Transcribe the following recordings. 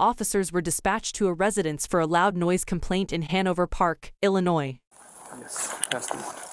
officers were dispatched to a residence for a loud noise complaint in Hanover Park, Illinois. Yes, that's the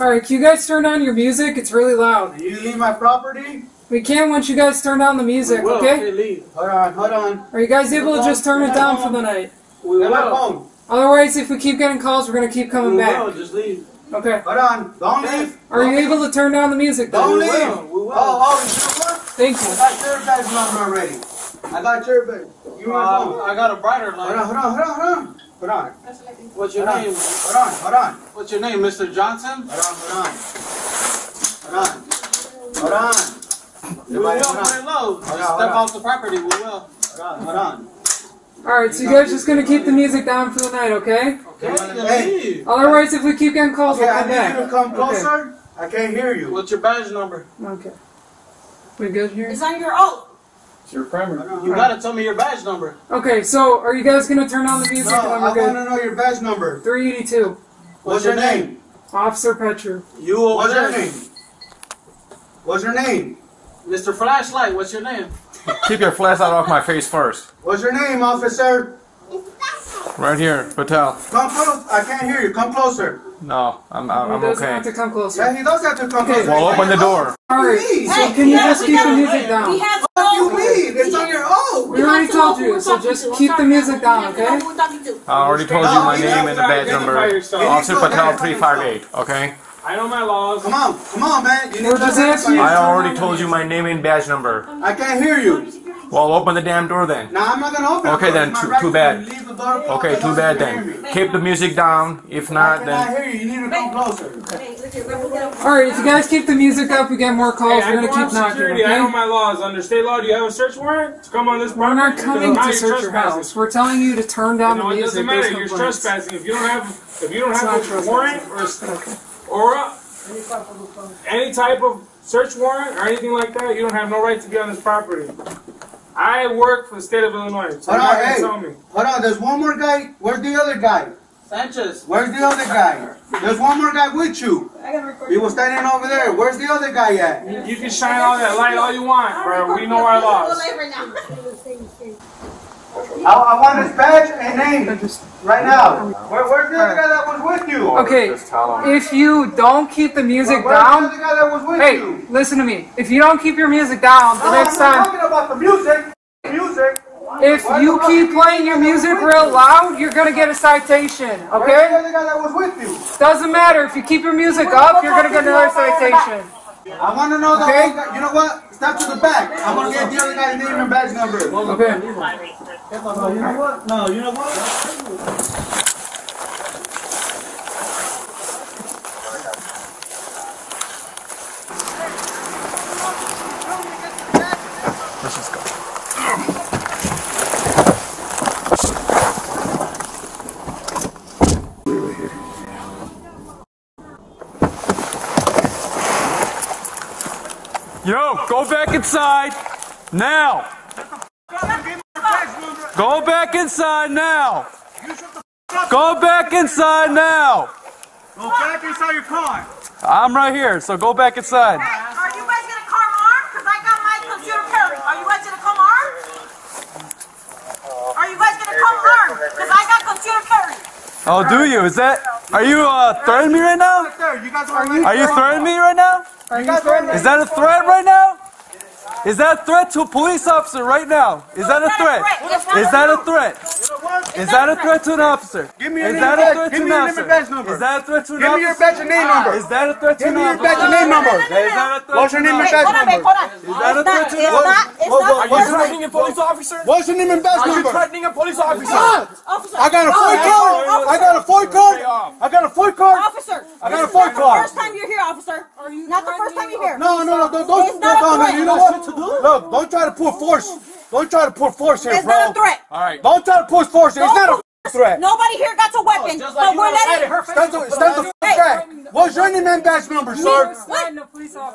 Alright, can you guys turn down your music? It's really loud. You leave my property? We can once you guys turn down the music, we will. Okay? Leave. Hold on. Are you guys able to just turn it down for the night? We will. Phone. Otherwise, if we keep getting calls, we're going to keep coming back. We will. Just leave. Okay. Hold on. Don't leave. Are you able to turn down the music, though? Don't leave. We will. Oh, you sure what? Thank you. I got your badge number already. I got your badge. You want phone? I got a brighter light. Hold on. What's your name? Hold on. What's your name, Mr. Johnson? Hold on. We will very low. Just step off the property. We will. Hold on. All right, so you guys just gonna keep the music down for the night, okay? Okay. Otherwise, if we keep getting calls, we'll come back. I need you to come closer. I can't hear you. What's your badge number? Okay. We good here? It's on your own. It's your primer. You gotta tell me your badge number. Okay, so are you guys gonna turn on the music? No, I wanna know your badge number. 382. What's your name? Officer Petru. What's your name? What's your name? Mr. Flashlight, what's your name? Keep your flashlight off my face first. What's your name, officer? Right here, Patel. Come close. I can't hear you. Come closer. No, I'm okay. He doesn't have to come closer. Yeah, he does have to come closer. Well, open the door. Alright, so can you just keep the music down? It's on your own. We already told you, so just keep the music down, okay? I already told you my name and the badge number. Officer Patel 358, okay? I know my laws. Come on, man. I already told you my name and badge number. I can't hear you. Well, open the damn door then. No, I'm not gonna open it. Okay then, too bad. Okay, too bad then. Keep the music down. If not, then. I hear you. You need to come closer. Alright, if you guys keep the music up, we get more calls. We're gonna keep knocking. Okay? I know my laws. Under state law, do you have a search warrant to come on this property? We're not coming to search your house. We're telling you to turn down the music. It doesn't matter. You're trespassing. If you don't have a warrant or any type of search warrant or anything like that, you don't have no right to be on this property. I work for the state of Illinois, so hold on, there's one more guy. Where's the other guy? Sanchez. Where's the other guy? There's one more guy with you. He was standing over there. Where's the other guy at? You can shine all that light all you want, bro. We know our laws. I want his badge and name right now. Where's the other guy that was with you? Okay, if you don't keep the music down... Where's the other guy that was with you? Hey, listen to me. If you don't keep your music down, the next time... I'm talking about the music. If you keep playing your music real loud, you're going to get a citation, okay? Where's the other guy that was with you? Doesn't matter. If you keep your music up, you're going to get another citation. I want to know the whole guy. You know what? Step to the back. I'm going to get the other guy's name and badge number. Okay. No, you know what? Let's just go. Yo, go back inside now. Go back inside now. Go back inside now. Go back inside your car. I'm right here, so go back inside. Are you guys gonna come armed? Because I got my computer carrying. Are you guys gonna come armed? Are you guys gonna come armed? Because I got computer carrying. Oh, do you? Is that? Are you threatening me right now? Are you threatening me right now? Is that a threat right now? Is that a threat to a police officer right now? Is that a threat? Is that a threat? Is that a threat to an officer? Give me your name and badge number. Is that a threat to an officer? Give me your badge and name number. Is that a threat to an officer? Give me your badge and name number. What's your name and badge number? Is that a threat to an officer? Are you threatening a police officer? What's your name and badge number? Are you threatening a police officer? I got a FOID card. I got a FOID card. I got a FOID card. Officer. I got a FOID card. First time you're here, officer. Not the first time you're here. No, no, no. Don't. You know what to do. Look, don't try to pull force. Don't try to put force here, bro. It's not a threat. All right. Don't try to push force here. It's not a threat. Nobody here got a weapon. No, like so we're letting her. Stand the f back. What's your name and badge number, sir? What?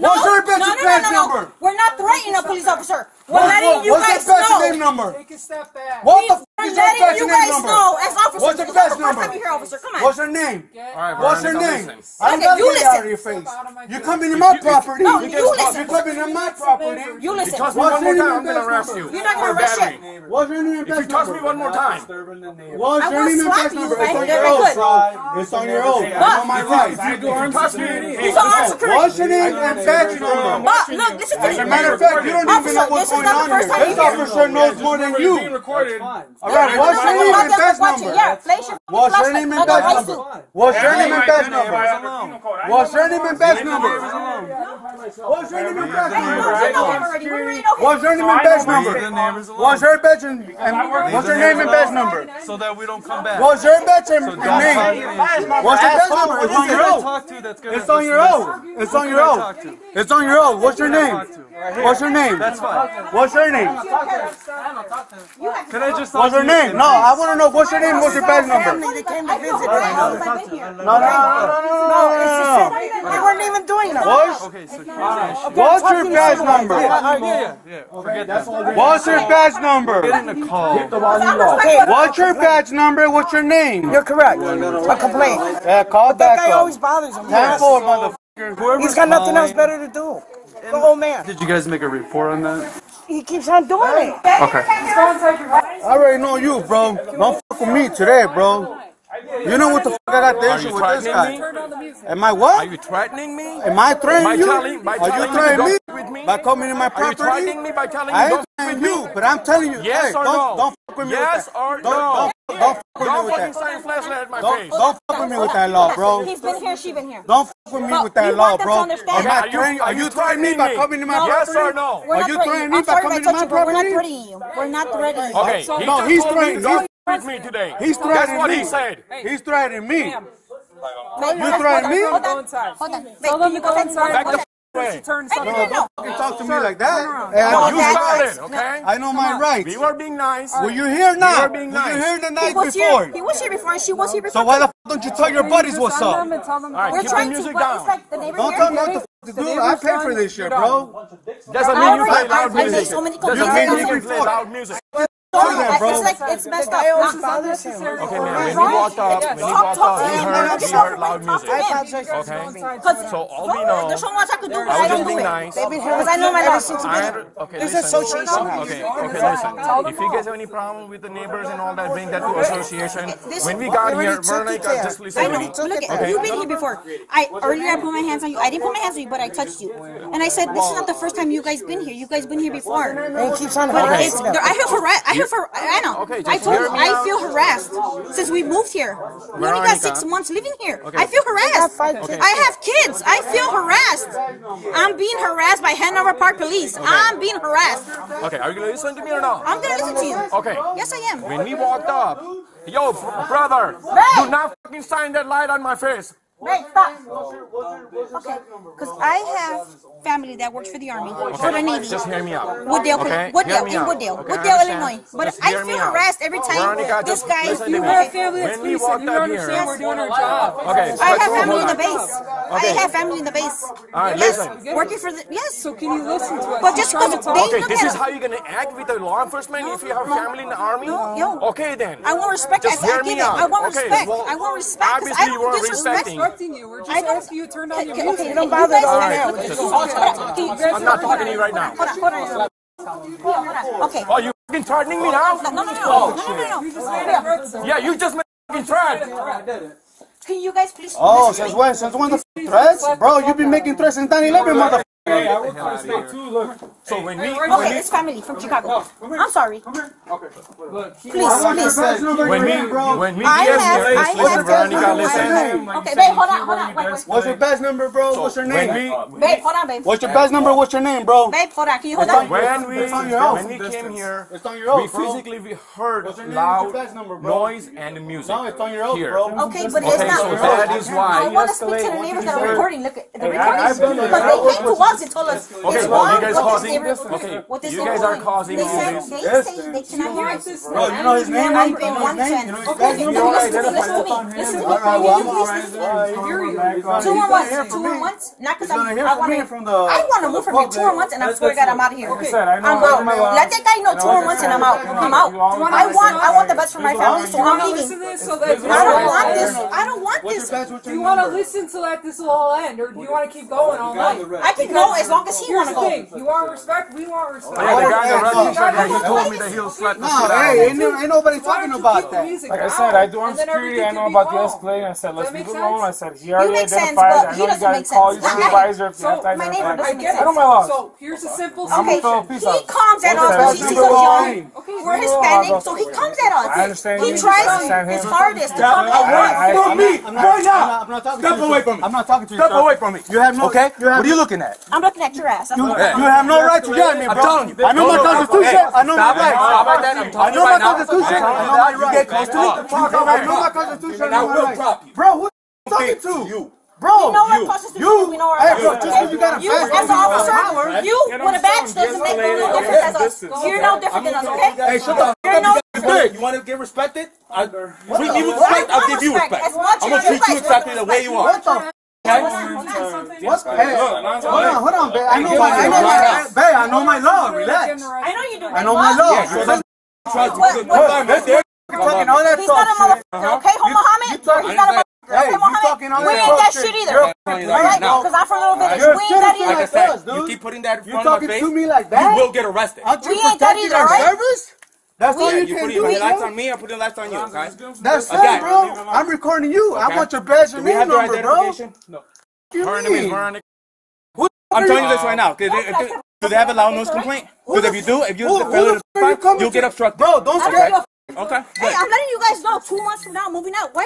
What's your badge number? We're not threatening a police officer. We're letting you guys know. What's your badge name number? Take a step back. What the f is your badge name number? As officers, what's your badge number? Come on. What's your name? All right, what's your name? I got you out of your face. You're coming to my property. No, you listen. You're coming to my property. You listen. Because one more time, I'm going to arrest you. You're not going to arrest me. What's your name and badge number? If you touch me one more time. What's your name and badge number? It's on your own, bro. It's on your own. I'm on my rights. If you touch me, it's on our security. What's your name and badge number? But look, listen to me. As a matter of fact, you don't even know what's going on here. This officer knows more than you. All right, what's your name and badge number? What's your name and badge number? What's your name and badge number? What's your name and badge number? What's your name and badge number? What's your name and badge number? What's your badge and what's your name and badge number? So that we don't come back. What's your badge and name? What's your badge number? It's on your own. It's on your own. It's on your own. It's on your own. What's your name? What's your name? That's fine. What's your name? Can I just? What's your name? No, I want to know what's your name. What's your badge number? They came to visit. No. They weren't even doing it. What's your badge number? What's your badge number? What's your badge number? What's your name? You're correct. A complaint. Yeah, call back. That guy always bothers him. 10-4, motherfucker. He's got nothing else better to do. The old man. Did you guys make a report on that? He keeps on doing it. Okay. I already know you, bro. Don't fuck with me today, bro. You know what the fuck I got the issue with this guy? Am I what? Are you threatening me? Am I threatening you? Are you threatening me? By coming in my property? Are you threatening me by telling me I ain't threatening you, but I'm telling you, yes or no? Don't fuck with me with that. Yes or no? Don't fuck with me with that. Don't fuck with me with that law, bro. He's been here, she's been here. Don't fuck with me with that law, bro. Are you threatening me by coming to my property? Yes or no? Are you threatening me by coming to my property? We're not threatening you. We're not threatening you. Okay. No, he's threatening you. With me today. He's threatening me. That's what he said. He's threatening me. You threatening me? Hold on. Hold on. Back the f way. No, don't talk to me like that. No, you started, okay? I know my rights. You are being nice. Were you here now? Were you here the night before? He was here before and she was here before. So why the f don't you tell your buddies what's up? We're trying to, but it's like the neighbor here. Don't tell me what the f to do. I paid for this shit, bro. Doesn't mean you play loud music. You can't play loud music. It's messed up. Okay, man, when you walked up, you heard loud music. Okay. So all we know, I was just being nice. Because I know my life since there's association. Okay, listen. If you guys have any problem with the neighbors and all that, bring that to association. When we got here, Veronica, just listen to me. You've been here before. Earlier I put my hands on you. I didn't put my hands on you, but I touched you. And I said, this is not the first time you guys been here. You guys been here before. I know. Okay, I told you, I feel harassed since we moved here. We only got 6 months living here. Okay. I feel harassed. I have kids. I feel harassed. I'm being harassed by Hanover Park police. Okay. I'm being harassed. Okay, are you going to listen to me or not? I'm going to listen to you. Okay. Yes, I am. When we walked up, yo, brother, Ray, do not fucking sign that light on my face. Ray, stop. Okay, because I have family that works for the Army, for the Navy. Just hear me out. Wooddale, okay? Wooddale, Illinois. But I feel harassed every time this guy. You have family that's policing. You understand we're doing our job. Okay. I have family in the base. I have family in the base. All right, listen. Working for the So can you listen to us? But just because they look at us. Okay, this is how you're gonna act with the law enforcement if you have family in the Army. Okay then. I want respect. Just hear me out. I want respect. I want respect. Obviously you weren't respecting. You. We're just asking you to turn down your music. Okay, don't bother I'm not talking to you right now. Okay. Are you fucking threatening me now? No. You just made a you just made a fucking threat. Can you guys please? Since when the threats? Bro, you've been making threats since 9/11, motherfucker. Hey, I work for the state too. Look. So when we it's family from Chicago. I'm sorry. Come here. Okay. Look. Please. When we listen, Veronica, listen. Okay, babe, hold on. Wait. What's your badge number, bro? What's your name? Babe, hold on, babe. What's your badge number? What's your name, bro? Babe, hold on. Can you hold on? When we came here, we physically heard loud noise and music. No, it's on your own, bro. Okay, but it's not. So that is why I want to speak to the neighbors that are recording. Look, the recording. But they came to us. They told us, okay, well, you guys causing this. Okay, you guys are causing all this. They cannot hear us. Bro, you know his name? Okay, listen to me. Can you please listen? 2 or 1? Not because I want to move from here. 2 or 1, and I swear to God, I'm out of here. I'm out. Let that guy know 2 or 1, and I'm out. I'm out. I want the best for my family, so I'm leaving. I don't want this. Do you want to listen to let this all end, or do you want to keep going all night? I can go as long as he wants to go. You want respect? We want respect. Hey, the guy that he told me that he'll slap the shit out of me. No, ain't nobody talking about that. Like I said, I do on security. I know about the escalate. I said, let's leave it alone. I said, he already identified. I know you got to call your supervisor if you have to identify. I know my laws. So here's a simple solution. He comes at us. He's so young. We're Hispanic, so he comes at us. I understand. He tries his hardest to come at us. From me, right now. Step away from me. I'm not talking to you. Step away from me. You have no. Okay. What are you looking at? I'm looking at your ass. You have no right to yell at me, bro. I'm telling you. I know my constitution. I know my rights. I know my constitution. You get close to me. I know my constitution. I know my rights. Bro, who are you talking to? Bro, you know our officer, just because you got a badge as an officer, when a badge doesn't make no difference as us. You're no different than us, okay? Hey, shut up. You want to get respected? Treat me with respect, I'll give you respect. I'm going to treat you exactly the way you want. Okay. What's hey, hold on, babe. I know my law. Relax. I know you do. I know my law. You're talking all that stuff. Okay, Mohammed. He's not a motherfucker. Hey, you talking all that. We ain't that shit either. Alright, because I'm from Little Village. We ain't that either. Like I said, you keep putting that in front of my face. You talking to me like that? You will get arrested. We ain't that either, right? That's all you can do. You put your lights on me, I put the lights on you, guys. That's it, bro. I'm recording you. I want your badge and name number, bro. No. Her name is Veronica. I'm telling you this right now. Do they have a loud noise complaint? Because if you do, if you fail to, you'll get obstructed. Bro, don't scare. Okay. Hey, I'm letting you guys know 2 months from now, moving out. Why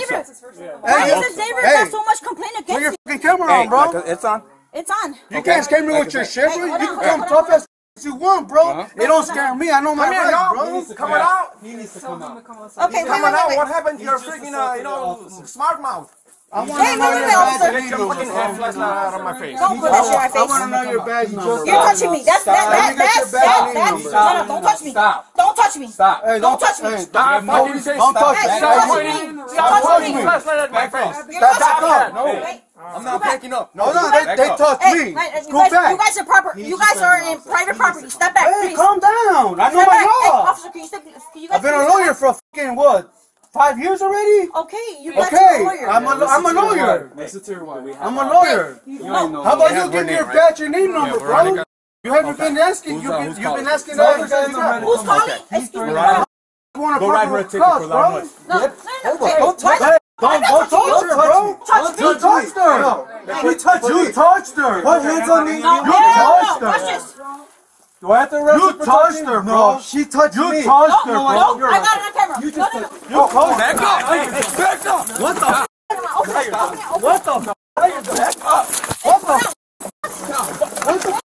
is this neighbor? Why is this neighbor got so much complaint against you? Put your fucking camera on, bro. It's on. It's on. You guys came here with your shit, bro. You can come tough as you want, bro. It don't scare me. I know my rights, bro. He needs to come out. He needs to come out. Okay, wait. What happened to your freaking, smart mouth? Hey, wait, officer. Don't put that shit on my face. I want to know your badge number. You're touching me. That's, don't touch me. Don't touch me. Stop. Don't touch me. Stop. Don't touch me. Stop touching me. My friend. Stop. No. I'm not backing up. No, they touched me. You guys are in private property. Step back, please. Hey, calm down. I know my law. Officer, can you I've been a lawyer for fucking what? 5 years already? Okay, you got a lawyer. I'm a lawyer. I'm a lawyer. How about you give me your badge and name number, bro? You haven't been asking. You've been asking all guys. Who's calling? Excuse me. Go write her a ticket for loud noise. No. Don't touch her, bro! Don't touch her! You touched her! Put hands on me! You touched her! Do I have to arrest her? You touched her, bro! She touched me! You touched her, bro! I got it on camera! You touched her! Back up! Back up! What the f***? What the f***? Back up! What the f***? What the f***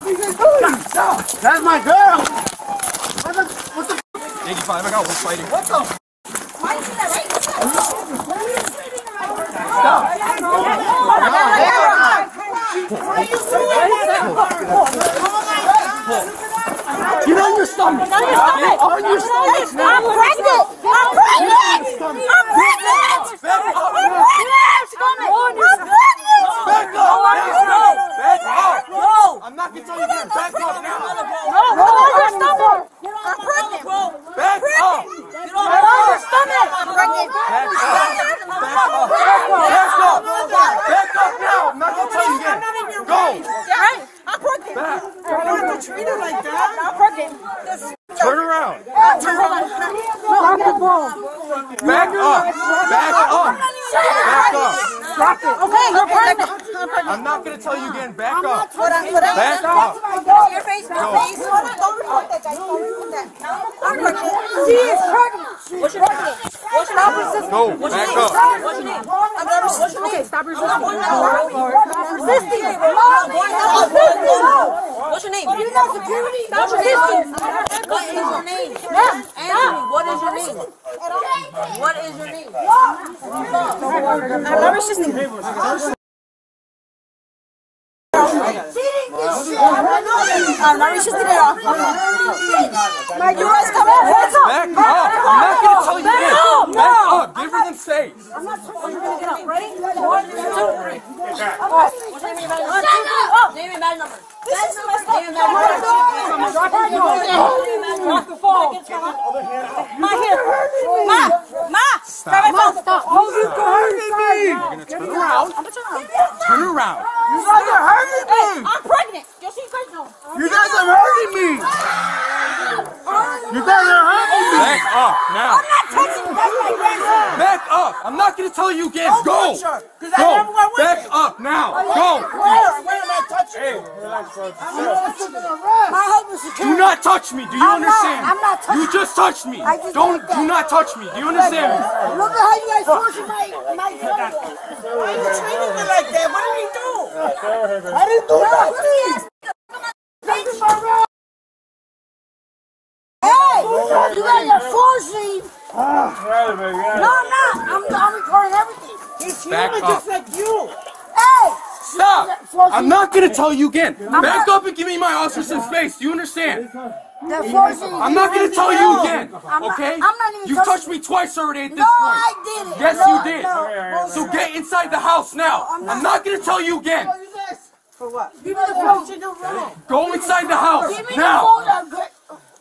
are you guys doing? That's my girl! What the f***? 85, I got one fighting. What the f***? Why is that right? Stop! Get on your stomach! On your stomach! I'm pregnant! I'm pregnant! I'm pregnant! Back up! No! I'm not going to tell you that! Back up now! No! Get on your stomach! I'm pregnant! Back up! Get on your stomach! I'm pregnant! Back up now! I'm not going to tell you that! Go! I'm pregnant! I don't have to treat her like that! I'm pregnant! Turn around! Back up! Back up! Back up! Stop it! Okay, you're pregnant! I'm not going to tell you again. Back up. Back up. Your face, my face. Don't report that, guys. Don't report that. She is pregnant. What's your name? What's your name? No, back up. What's your name? What's your name? Okay, stop resisting. Stop resisting. What's your name? Stop resisting. What is your name? Andrew, what is your name? What is your name? I'm not resisting. I'm not resisting at all. My U.S. come up. What's up? Back up. I'm not going to tell you this. Back up. Give her them safe. I'm not going to get up. Ready? 1, 2, 3. What's your name? Name and badge number. This is my stuff. Name and badge number. Drop the phone. Ma, here. Ma. Stop. Stop. Oh, you hurting me. You're going to turn around. I'm going to turn around. Turn around. You guys are hurting me. I'm pregnant. You guys are hurting me! You guys are hurting me! Back up, now! I'm not touching you guys like that! Back up! I'm not gonna tell you again! Go! Go! Back up, now! Go! Where am I touching you? Do not touch me, do you understand? I'm not touching you! You just touched me! Do not touch me, do you understand? Look at how you guys torture my family! Why are you treating me like that? What did he do? I didn't do that! You guys are forcing! No, I'm not! I'm recording everything! He's human just like you! Hey! Stop! I'm not gonna tell you again! Back up and give me my officer some space! Do you understand? I'm not gonna tell you again! Okay? You've touched me twice already at this point! No, I didn't! Yes, you did! So get inside the house now! I'm not gonna tell you again! For what? Give me the phone! Go inside the house! Now!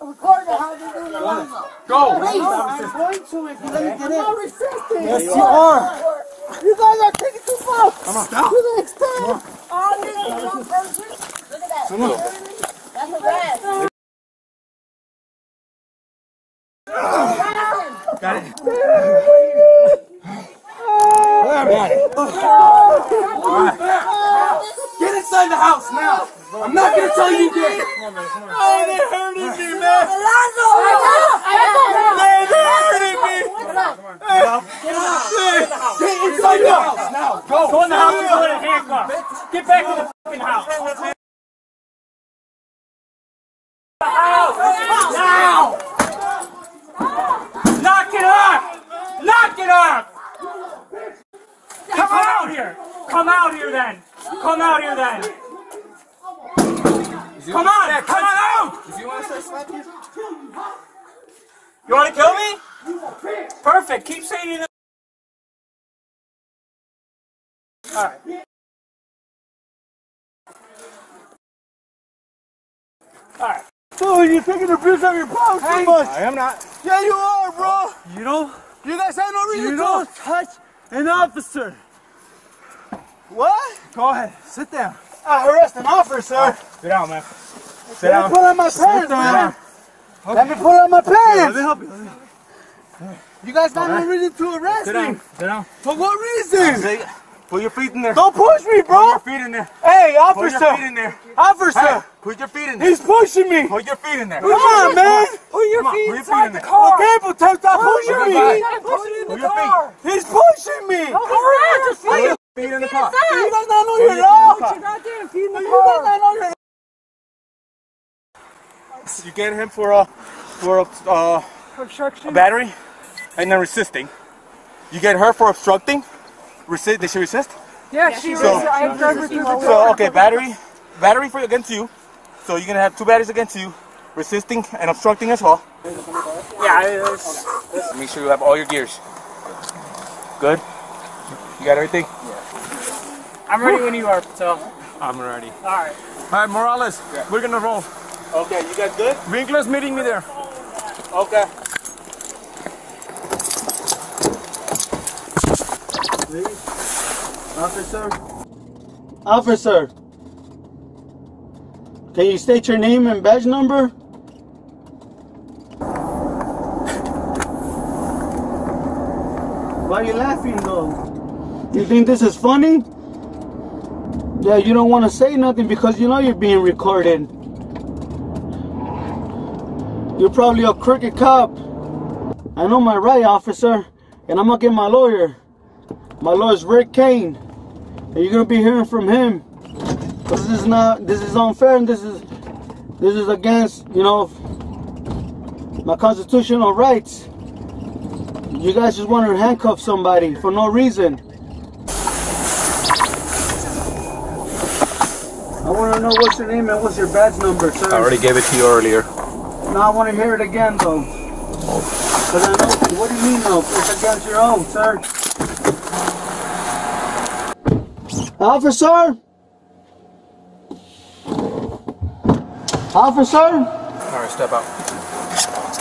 Record the house you're doing Alonzo. Go! Please! I'm going to if you let me get in. I'm not resisting! Yes, you are! You guys are taking too far! Come on, stop! To the extent! All this is one person! Look at that! Come on! That's a bad! Got it! Got it! Alright! Get inside the house now! I'm not gonna tell you again! Oh, they're hurting me, man! Alonzo! They're hurting me! Get inside the house! Now, go! Go in the house and go in a handcuff! Get back in the fucking house! Now! Knock it off! Knock it off! Come out here! Come out here then! Come out here then! Come on! Yeah, come on out! If you want to start slapping, you want to kill me? Perfect. Keep saying it. All right. All right. So you're taking the abuse out of your power too much. I am not. Yeah, you are, bro. You don't. You guys have no reason to. You don't touch an officer. What? Go ahead. Sit down. I harassed an officer. Sit down, man. Sit down. Let me pull out my pants, man. Okay. Let me pull out my pants. Let me help you. You guys got no reason to arrest me. Sit down. Sit down. For what reason? Put your feet in there. Don't push me, bro. Put your feet in there. Hey, officer. Put your feet in there. Officer. Hey, put your feet in there. He's pushing me. Put your feet in there. Come on, man. Put your feet inside the car. Okay, but stop pushing me. Put it in the car. He's pushing me. Don't harass us. Feet in the car. You guys not know your law. You get him for a battery and then resisting. You get her for obstructing. Did she resist? Yeah, she resisted. Okay, battery for against you. So you're gonna have two batteries against you, resisting and obstructing as well. Yeah. Make sure you have all your gears. Good. You got everything? Yeah. I'm ready when you are, Patel. I'm ready. Alright. Alright, Morales, we're gonna roll. Okay, you guys good? Winkler's meeting me there. Okay. Officer? Officer! Can you state your name and badge number? Why are you laughing though? You think this is funny? Yeah, you don't want to say nothing because you know you're being recorded. You're probably a crooked cop. I know my right, officer, and I'm going to get my lawyer. My lawyer's Rick Kane, and you're going to be hearing from him. This is not, this is unfair, and this is against, you know, my constitutional rights. You guys just want to handcuff somebody for no reason. I want to know what's your name and what's your badge number, sir. I already gave it to you earlier. Now I want to hear it again, though. Because I know, what do you mean, though? It's against your own, sir. Officer? Officer? All right, step out.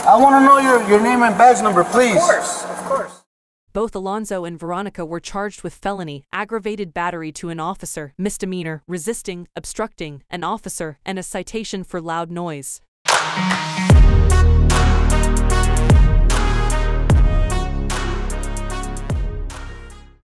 I want to know your name and badge number, please. Of course, of course. Both Alonzo and Veronica were charged with felony, aggravated battery to an officer, misdemeanor, resisting, obstructing an officer, and a citation for loud noise.